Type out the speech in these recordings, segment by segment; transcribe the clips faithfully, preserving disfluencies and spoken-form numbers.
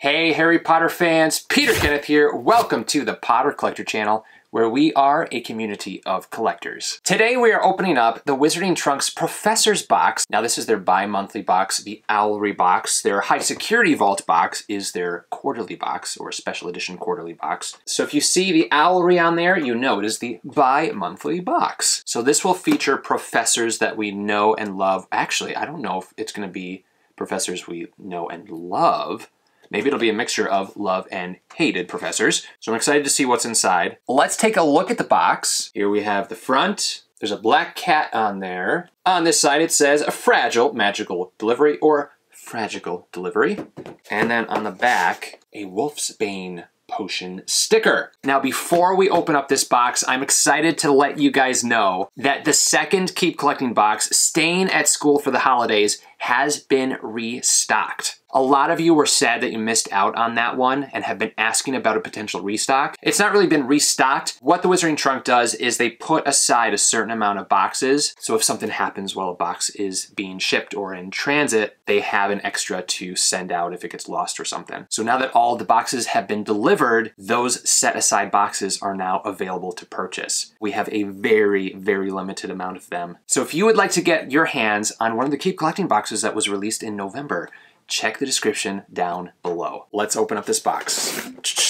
Hey Harry Potter fans, Peter Kenneth here. Welcome to the Potter Collector channel, where we are a community of collectors. Today we are opening up the Wizarding Trunks Professor's Box. Now this is their bi-monthly box, the Owlery box. Their High Security Vault box is their quarterly box, or special edition quarterly box. So if you see the Owlery on there, you know it is the bi-monthly box. So this will feature professors that we know and love. Actually, I don't know if it's gonna be professors we know and love. Maybe it'll be a mixture of love and hated professors. So I'm excited to see what's inside. Let's take a look at the box. Here we have the front. There's a black cat on there. On this side it says a fragile magical delivery or fragical delivery. And then on the back, a wolf's bane potion sticker. Now before we open up this box, I'm excited to let you guys know that the second Keep Collecting box, Staying at School for the Holidays, has been restocked. A lot of you were sad that you missed out on that one and have been asking about a potential restock. It's not really been restocked. What the Wizarding Trunk does is they put aside a certain amount of boxes. So if something happens while a box is being shipped or in transit, they have an extra to send out if it gets lost or something. So now that all the boxes have been delivered, those set aside boxes are now available to purchase. We have a very, very limited amount of them. So if you would like to get your hands on one of the Keep Collecting boxes that was released in November, check the description down below. Let's open up this box.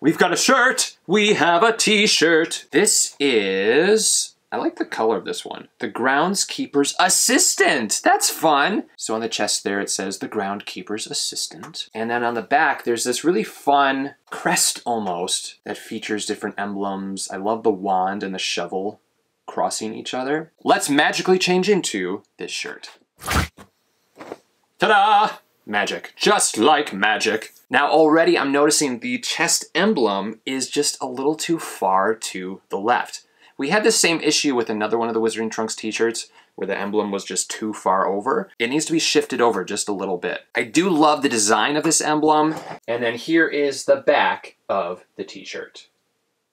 We've got a shirt. We have a t-shirt. This is, I like the color of this one. The groundskeeper's assistant. That's fun. So on the chest there, it says the groundkeeper's assistant. And then on the back, there's this really fun crest almost that features different emblems. I love the wand and the shovel crossing each other. Let's magically change into this shirt. Ta-da! Magic, just like magic. Now already I'm noticing the chest emblem is just a little too far to the left. We had this same issue with another one of the Wizarding Trunks t-shirts where the emblem was just too far over. It needs to be shifted over just a little bit. I do love the design of this emblem. And then here is the back of the t-shirt.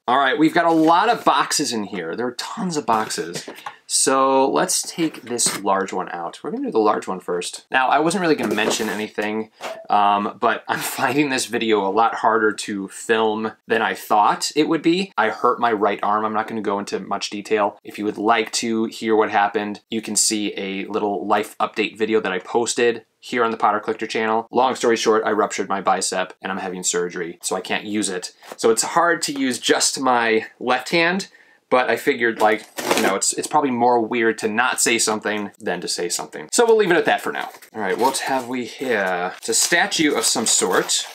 All right, we've got a lot of boxes in here. There are tons of boxes. So let's take this large one out. We're gonna do the large one first. Now, I wasn't really gonna mention anything, um, but I'm finding this video a lot harder to film than I thought it would be. I hurt my right arm. I'm not gonna go into much detail. If you would like to hear what happened, you can see a little life update video that I posted here on the Potter Collector channel. Long story short, I ruptured my bicep and I'm having surgery, so I can't use it. So it's hard to use just my left hand, but I figured, like, you know, it's it's probably more weird to not say something than to say something. So we'll leave it at that for now. All right, what have we here? It's a statue of some sort.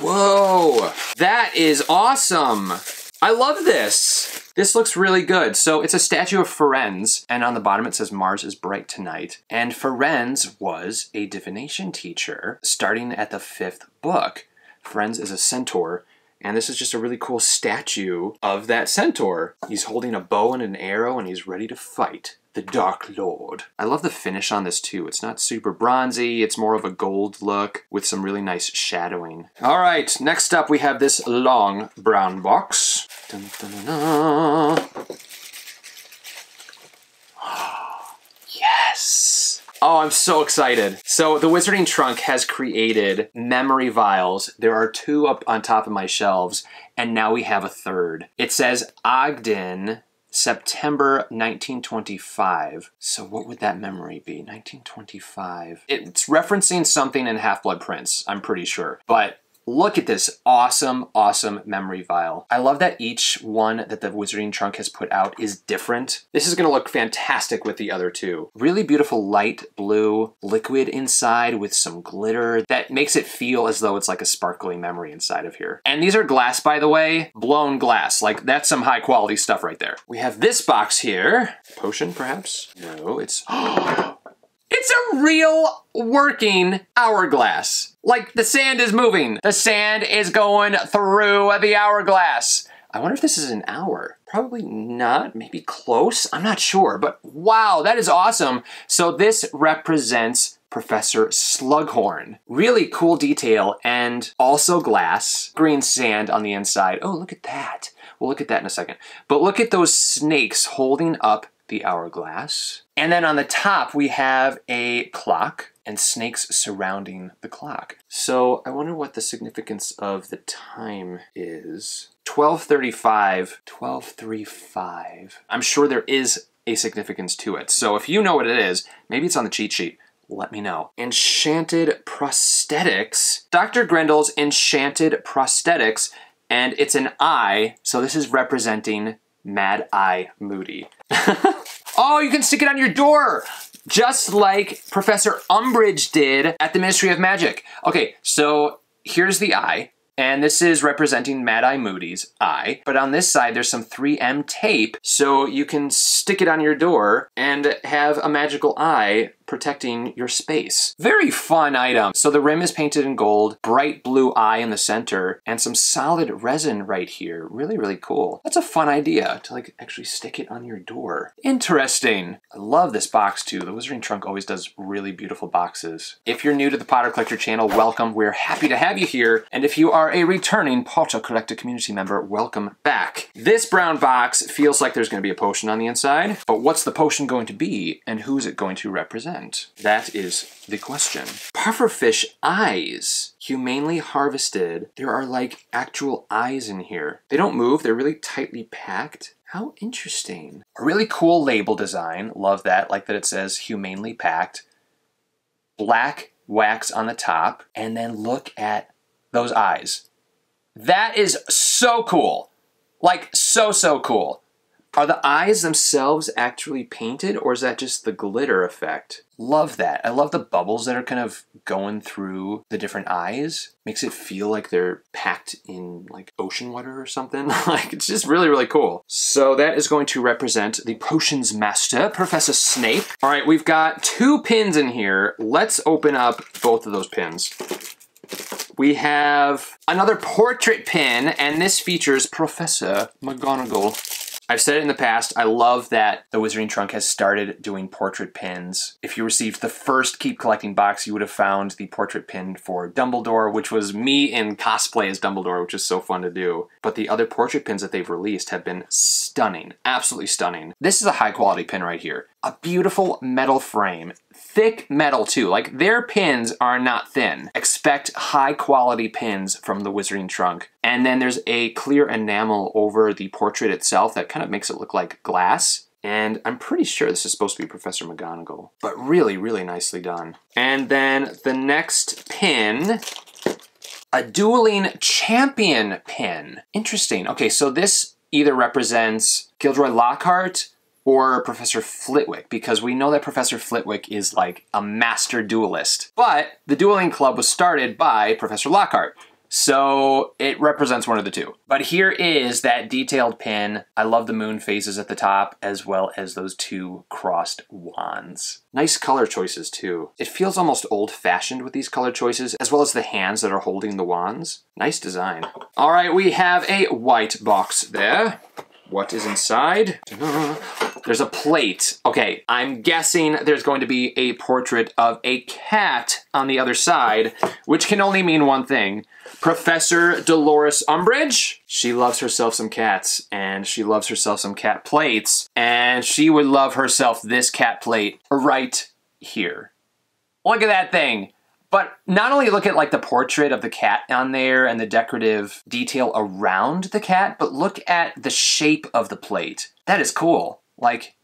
Whoa, that is awesome. I love this. This looks really good. So it's a statue of Firenze, and on the bottom it says Mars is bright tonight. And Firenze was a divination teacher starting at the fifth book. Firenze is a centaur, and this is just a really cool statue of that centaur. He's holding a bow and an arrow, and he's ready to fight the Dark Lord. I love the finish on this too. It's not super bronzy. It's more of a gold look with some really nice shadowing. All right, next up we have this long brown box. Dun, dun, dun, dun. Oh, yes. Oh, I'm so excited. So the Wizarding Trunk has created memory vials. There are two up on top of my shelves, and now we have a third. It says Ogden, September nineteen twenty-five. So what would that memory be? nineteen twenty-five. It's referencing something in Half-Blood Prince, I'm pretty sure. But look at this awesome, awesome memory vial. I love that each one that the Wizarding Trunk has put out is different. This is gonna look fantastic with the other two. Really beautiful light blue liquid inside with some glitter that makes it feel as though it's like a sparkly memory inside of here. And these are glass, by the way, blown glass. Like, that's some high quality stuff right there. We have this box here. Potion, perhaps? No, it's... It's a real working hourglass. Like, the sand is moving. The sand is going through the hourglass. I wonder if this is an hour. Probably not, maybe close. I'm not sure, but wow, that is awesome. So this represents Professor Slughorn. Really cool detail, and also glass, green sand on the inside. Oh, look at that. We'll look at that in a second. But look at those snakes holding up the hourglass. And then on the top, we have a clock and snakes surrounding the clock. So I wonder what the significance of the time is. twelve thirty-five. twelve thirty-five. I'm sure there is a significance to it. So if you know what it is, maybe it's on the cheat sheet. Let me know. Enchanted prosthetics. Doctor Grendel's enchanted prosthetics, and it's an eye, so this is representing Mad Eye Moody. Oh, you can stick it on your door, just like Professor Umbridge did at the Ministry of Magic. Okay, so here's the eye, and this is representing Mad Eye Moody's eye, but on this side there's some three M tape, so you can stick it on your door and have a magical eye protecting your space. Very fun item. So the rim is painted in gold, bright blue eye in the center, and some solid resin right here. Really, really cool. That's a fun idea to like actually stick it on your door. Interesting. I love this box too. The Wizarding Trunk always does really beautiful boxes. If you're new to the Potter Collector channel, welcome. We're happy to have you here. And if you are a returning Potter Collector community member, welcome back. This brown box feels like there's going to be a potion on the inside, but what's the potion going to be and who's it going to represent? That is the question. Pufferfish eyes, humanely harvested. There are like actual eyes in here. They don't move, they're really tightly packed. How interesting. A really cool label design, love that. Like that it says humanely packed. Black wax on the top, and then look at those eyes. That is so cool. Like so, so cool. Are the eyes themselves actually painted, or is that just the glitter effect? Love that. I love the bubbles that are kind of going through the different eyes. Makes it feel like they're packed in like ocean water or something. Like it's just really, really cool. So that is going to represent the potions master, Professor Snape. All right, we've got two pins in here. Let's open up both of those pins. We have another portrait pin, and this features Professor McGonagall. I've said it in the past, I love that the Wizarding Trunk has started doing portrait pins. If you received the first Keep Collecting box, you would have found the portrait pin for Dumbledore, which was me in cosplay as Dumbledore, which is so fun to do. But the other portrait pins that they've released have been stunning, absolutely stunning. This is a high quality pin right here. A beautiful metal frame, thick metal too. Like their pins are not thin. Expect high quality pins from the Wizarding Trunk. And then there's a clear enamel over the portrait itself that kind of makes it look like glass. And I'm pretty sure this is supposed to be Professor McGonagall, but really, really nicely done. And then the next pin, a dueling champion pin. Interesting. Okay, so this either represents Gilderoy Lockhart or Professor Flitwick, because we know that Professor Flitwick is like a master duelist. But the dueling club was started by Professor Lockhart, so it represents one of the two. But here is that detailed pin. I love the moon phases at the top, as well as those two crossed wands. Nice color choices too. It feels almost old-fashioned with these color choices, as well as the hands that are holding the wands. Nice design. All right, we have a white box there. What is inside? There's a plate. Okay, I'm guessing there's going to be a portrait of a cat on the other side, which can only mean one thing. Professor Dolores Umbridge. She loves herself some cats, and she loves herself some cat plates, and she would love herself this cat plate right here. Look at that thing. But not only look at like the portrait of the cat on there and the decorative detail around the cat, but look at the shape of the plate. That is cool. Like,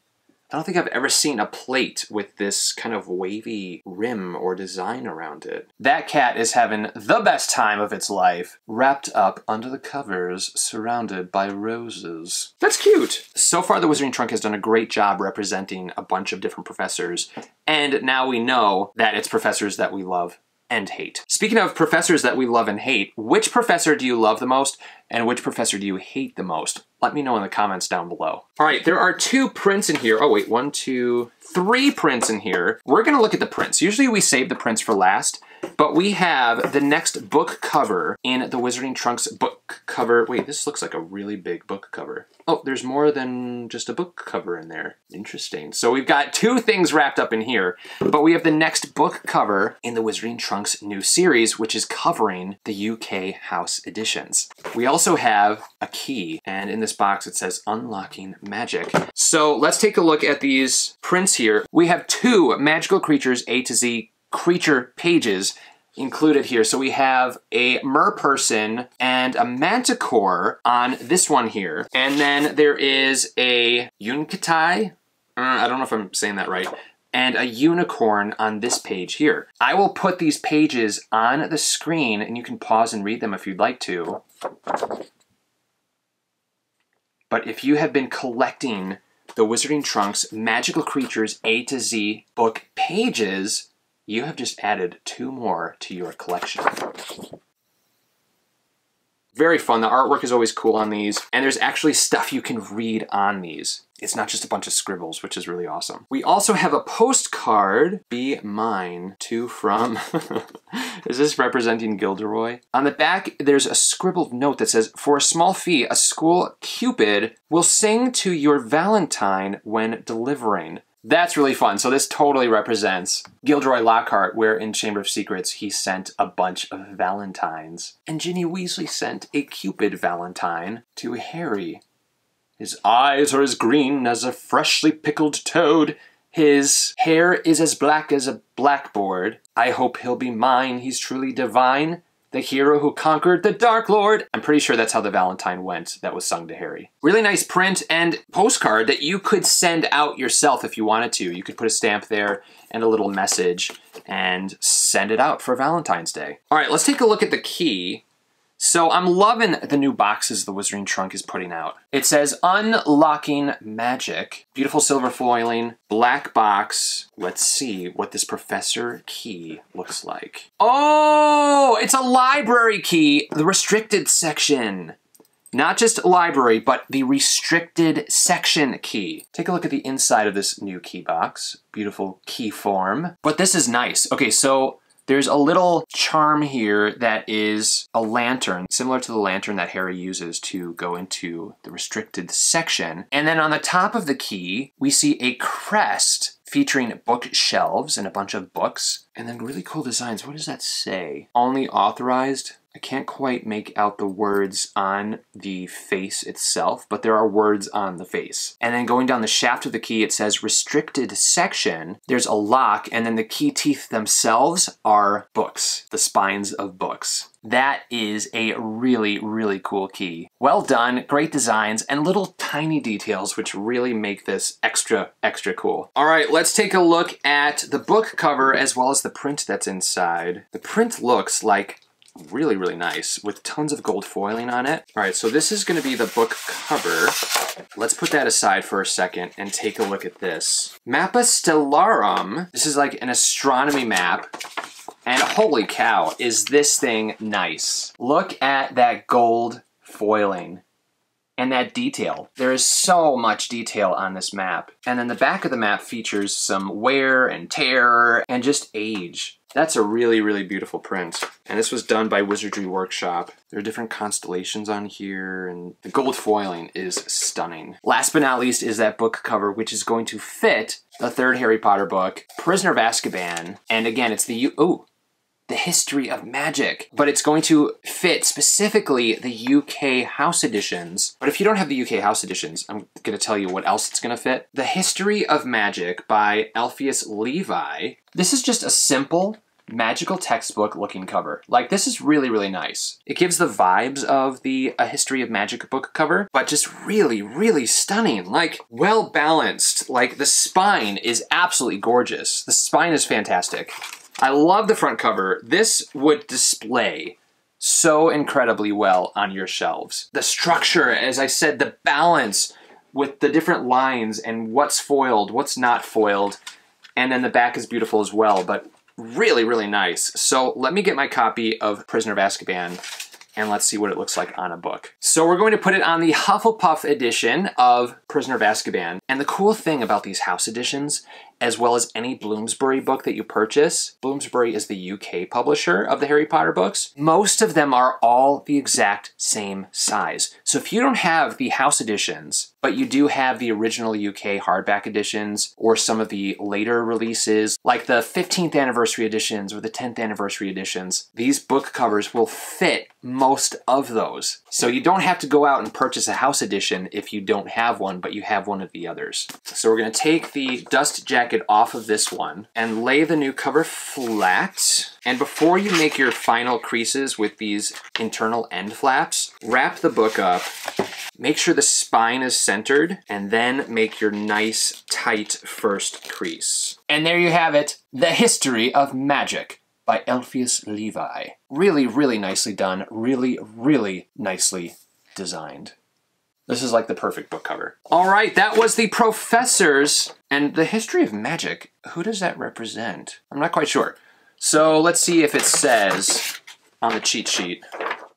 I don't think I've ever seen a plate with this kind of wavy rim or design around it. That cat is having the best time of its life, wrapped up under the covers, surrounded by roses. That's cute. So far, the Wizarding Trunk has done a great job representing a bunch of different professors, and now we know that it's professors that we love and hate. Speaking of professors that we love and hate, which professor do you love the most and which professor do you hate the most? Let me know in the comments down below. All right, there are two prints in here. Oh wait, one, two, three prints in here. We're gonna look at the prints. Usually we save the prints for last, but we have the next book cover in the Wizarding Trunks book cover. Wait, this looks like a really big book cover. Oh, there's more than just a book cover in there. Interesting. So we've got two things wrapped up in here, but we have the next book cover in the Wizarding Trunks new series, which is covering the U K house editions. We also have a key, and in this box it says Unlocking Magic. So let's take a look at these prints here. We have two Magical Creatures A to Z creature pages included here. So we have a merperson and a manticore on this one here. And then there is a yunkitai. Uh, I don't know if I'm saying that right. And a unicorn on this page here. I will put these pages on the screen and you can pause and read them if you'd like to. But if you have been collecting the Wizarding Trunks Magical Creatures A to Z book pages, you have just added two more to your collection. Very fun. The artwork is always cool on these, and there's actually stuff you can read on these. It's not just a bunch of scribbles, which is really awesome. We also have a postcard, Be Mine, to from, is this representing Gilderoy? On the back, there's a scribbled note that says, for a small fee, a school cupid will sing to your valentine when delivering. That's really fun. So this totally represents Gilderoy Lockhart, where in Chamber of Secrets, he sent a bunch of valentines. And Ginny Weasley sent a cupid valentine to Harry. His eyes are as green as a freshly pickled toad. His hair is as black as a blackboard. I hope he'll be mine. He's truly divine. The hero who conquered the Dark Lord. I'm pretty sure that's how the valentine went that was sung to Harry. Really nice print and postcard that you could send out yourself if you wanted to. You could put a stamp there and a little message and send it out for Valentine's Day. All right, let's take a look at the key. So I'm loving the new boxes the Wizarding Trunk is putting out. It says Unlocking Magic, beautiful silver foiling, black box. Let's see what this professor key looks like. Oh, it's a library key, the restricted section. Not just library, but the restricted section key. Take a look at the inside of this new key box, beautiful key form. But this is nice. Okay, so there's a little charm here that is a lantern, similar to the lantern that Harry uses to go into the restricted section. And then on the top of the key, we see a crest featuring bookshelves and a bunch of books. And then really cool designs. What does that say? Only authorized? I can't quite make out the words on the face itself, but there are words on the face. And then going down the shaft of the key, it says restricted section. There's a lock, and then the key teeth themselves are books, the spines of books. That is a really, really cool key. Well done, great designs, and little tiny details, which really make this extra, extra cool. All right, let's take a look at the book cover as well as the print that's inside. The print looks like really, really nice with tons of gold foiling on it. All right, so this is gonna be the book cover. Let's put that aside for a second and take a look at this. Mapa Stellarum. This is like an astronomy map. And holy cow, is this thing nice. Look at that gold foiling and that detail. There is so much detail on this map. And then the back of the map features some wear and tear and just age. That's a really, really beautiful print. And this was done by Wizardry Workshop. There are different constellations on here, and the gold foiling is stunning. Last but not least is that book cover, which is going to fit the third Harry Potter book, Prisoner of Azkaban. And again, it's the, ooh, the history of magic, but it's going to fit specifically the U K house editions. But if you don't have the U K house editions, I'm gonna tell you what else it's gonna fit. The History of Magic by Elphias Levi. This is just a simple magical textbook looking cover. Like, this is really, really nice. It gives the vibes of the A History of Magic book cover, but just really, really stunning, like well balanced. Like the spine is absolutely gorgeous. The spine is fantastic. I love the front cover. This would display so incredibly well on your shelves. The structure, as I said, the balance with the different lines and what's foiled, what's not foiled, and then the back is beautiful as well, but really, really nice. So let me get my copy of Prisoner of Azkaban and let's see what it looks like on a book. So we're going to put it on the Hufflepuff edition of Prisoner of Azkaban. And the cool thing about these house editions, as well as any Bloomsbury book that you purchase, Bloomsbury is the U K publisher of the Harry Potter books, most of them are all the exact same size. So if you don't have the house editions, but you do have the original U K hardback editions or some of the later releases, like the fifteenth anniversary editions or the tenth anniversary editions, these book covers will fit most of those. So you don't have to go out and purchase a house edition if you don't have one, but you have one of the others. So we're gonna take the dust jacket jacket off of this one and lay the new cover flat. And before you make your final creases with these internal end flaps, wrap the book up, make sure the spine is centered, and then make your nice, tight first crease. And there you have it, The History of Magic by Elphias Levi. Really, really nicely done, really, really nicely designed. This is like the perfect book cover. All right, that was The Professors and The History of Magic. Who does that represent? I'm not quite sure. So let's see if it says on the cheat sheet.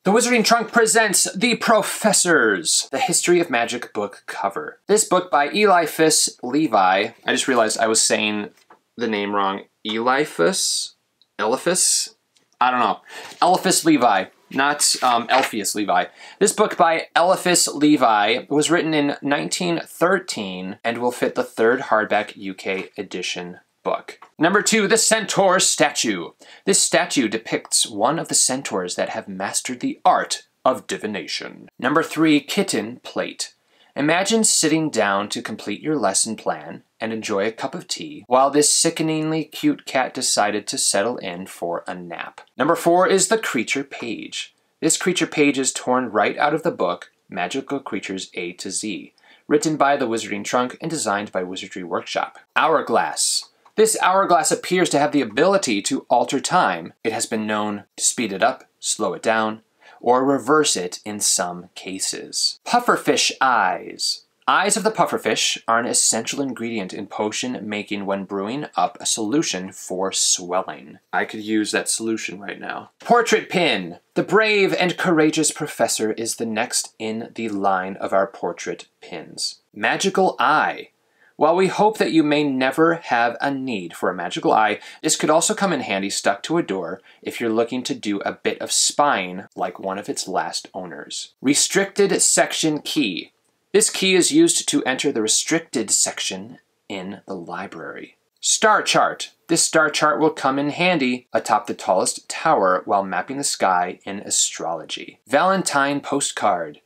The Wizarding Trunk presents The Professors, The History of Magic book cover. This book by Elphias Levi. I just realized I was saying the name wrong. Elphias? Elphias? I don't know. Elphias Levi. Not um, Elphias Levi. This book by Elphias Levi was written in nineteen thirteen and will fit the third hardback U K edition book. Number two, the Centaur Statue. This statue depicts one of the centaurs that have mastered the art of divination. Number three, Kitten Plate. Imagine sitting down to complete your lesson plan and enjoy a cup of tea while this sickeningly cute cat decided to settle in for a nap. Number four is the creature page. This creature page is torn right out of the book, Magical Creatures A to Z, written by The Wizarding Trunk and designed by Wizardry Workshop. Hourglass. This hourglass appears to have the ability to alter time. It has been known to speed it up, slow it down, or reverse it in some cases. Pufferfish eyes. Eyes of the pufferfish are an essential ingredient in potion making when brewing up a solution for swelling. I could use that solution right now. Portrait pin. The brave and courageous professor is the next in the line of our portrait pins. Magical eye. While we hope that you may never have a need for a magical eye, this could also come in handy stuck to a door if you're looking to do a bit of spying like one of its last owners. Restricted section key. This key is used to enter the restricted section in the library. Star chart. This star chart will come in handy atop the tallest tower while mapping the sky in astrology. Valentine postcard.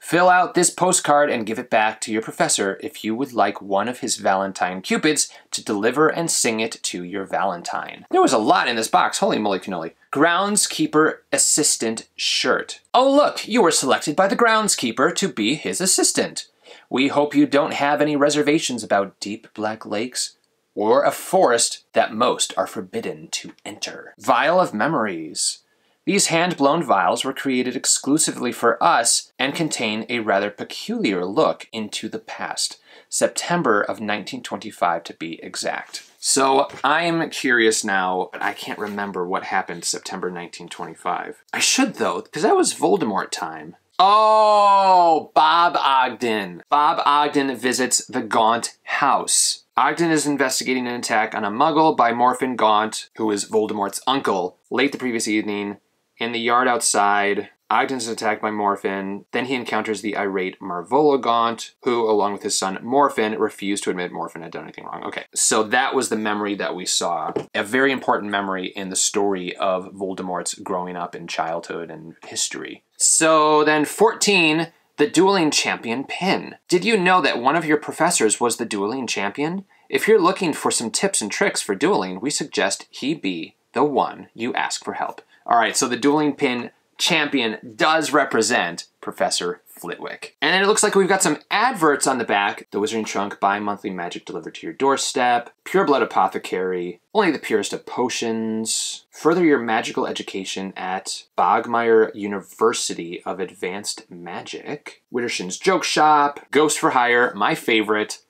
Fill out this postcard and give it back to your professor if you would like one of his Valentine Cupids to deliver and sing it to your Valentine. There was a lot in this box, holy moly cannoli. Groundskeeper assistant shirt. Oh look, you were selected by the groundskeeper to be his assistant. We hope you don't have any reservations about deep black lakes or a forest that most are forbidden to enter. Vial of memories. These hand-blown vials were created exclusively for us and contain a rather peculiar look into the past, September of nineteen twenty-five to be exact. So I'm curious now, but I can't remember what happened September nineteen twenty-five. I should though, because that was Voldemort time. Oh, Bob Ogden. Bob Ogden visits the Gaunt house. Ogden is investigating an attack on a muggle by Morfin Gaunt, who is Voldemort's uncle, late the previous evening. In the yard outside, Ogden is attacked by Morfin. Then he encounters the irate Marvolo Gaunt, who, along with his son Morfin, refused to admit Morfin had done anything wrong. Okay, so that was the memory that we saw. A very important memory in the story of Voldemort's growing up in childhood and history. So then fourteen, the dueling champion pin. Did you know that one of your professors was the dueling champion? If you're looking for some tips and tricks for dueling, we suggest he be the one you ask for help. All right, so the dueling pin champion does represent Professor Flitwick. And then it looks like we've got some adverts on the back. The Wizarding Trunk, bi-monthly magic delivered to your doorstep. Pure Blood Apothecary, only the purest of potions. Further your magical education at Bogmire University of Advanced Magic. Widdershin's Joke Shop, Ghost for Hire, my favorite.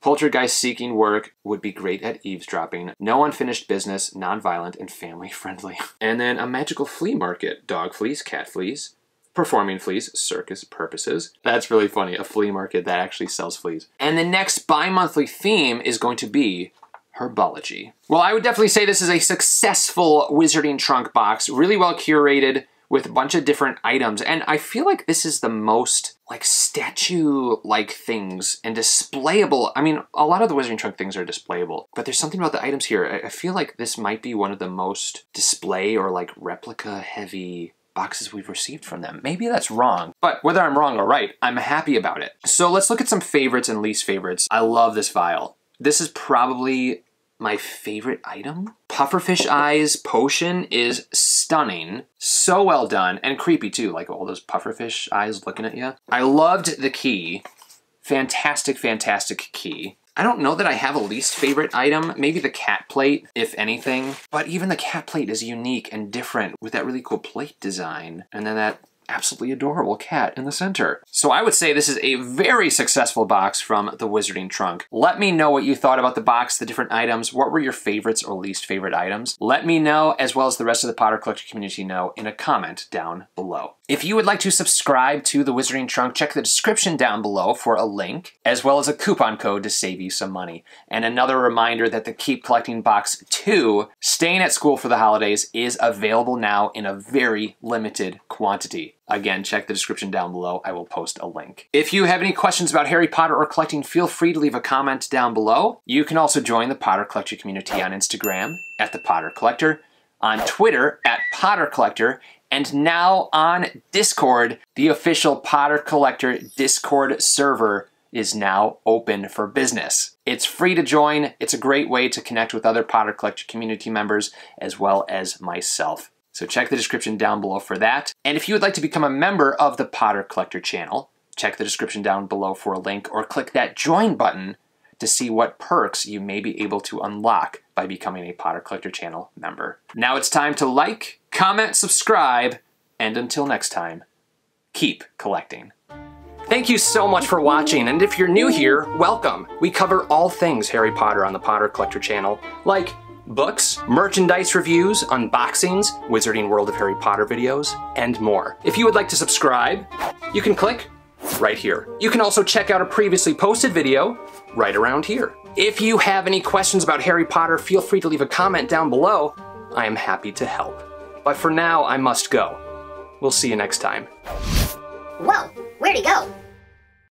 Poltergeist seeking work, would be great at eavesdropping, no unfinished business, non-violent, and family-friendly. And then a magical flea market, dog fleas, cat fleas, performing fleas, circus purposes. That's really funny, a flea market that actually sells fleas. And the next bi-monthly theme is going to be herbology. Well, I would definitely say this is a successful Wizarding Trunk box, really well curated, with a bunch of different items. And I feel like this is the most like statue-like things and displayable. I mean, a lot of the Wizarding Trunk things are displayable, but there's something about the items here. I feel like this might be one of the most display or like replica heavy boxes we've received from them. Maybe that's wrong, but whether I'm wrong or right, I'm happy about it. So let's look at some favorites and least favorites. I love this vial. This is probably my favorite item. Pufferfish Eyes potion is stunning. So well done and creepy too, like all those pufferfish eyes looking at you. I loved the key. Fantastic, fantastic key. I don't know that I have a least favorite item, maybe the cat plate, if anything. But even the cat plate is unique and different with that really cool plate design. And then that absolutely adorable cat in the center. So I would say this is a very successful box from The Wizarding Trunk. Let me know what you thought about the box, the different items. What were your favorites or least favorite items? Let me know, as well as the rest of the Potter Collector community know, in a comment down below. If you would like to subscribe to The Wizarding Trunk, check the description down below for a link, as well as a coupon code to save you some money. And another reminder that the Keep Collecting Box two, Staying at School for the Holidays, is available now in a very limited quantity. Again, check the description down below. I will post a link. If you have any questions about Harry Potter or collecting, feel free to leave a comment down below. You can also join the Potter Collector community on Instagram at The Potter Collector, on Twitter at Potter Collector, and now on Discord. The official Potter Collector Discord server is now open for business. It's free to join. It's a great way to connect with other Potter Collector community members as well as myself. So check the description down below for that. And if you would like to become a member of the Potter Collector channel, check the description down below for a link or click that join button to see what perks you may be able to unlock by becoming a Potter Collector channel member. Now it's time to like, comment, subscribe, and until next time, keep collecting. Thank you so much for watching, and if you're new here, welcome. We cover all things Harry Potter on the Potter Collector channel, like books, merchandise reviews, unboxings, Wizarding World of Harry Potter videos, and more. If you would like to subscribe, you can click right here. You can also check out a previously posted video right around here. If you have any questions about Harry Potter, feel free to leave a comment down below. I am happy to help. But for now, I must go. We'll see you next time. Whoa, where'd he go?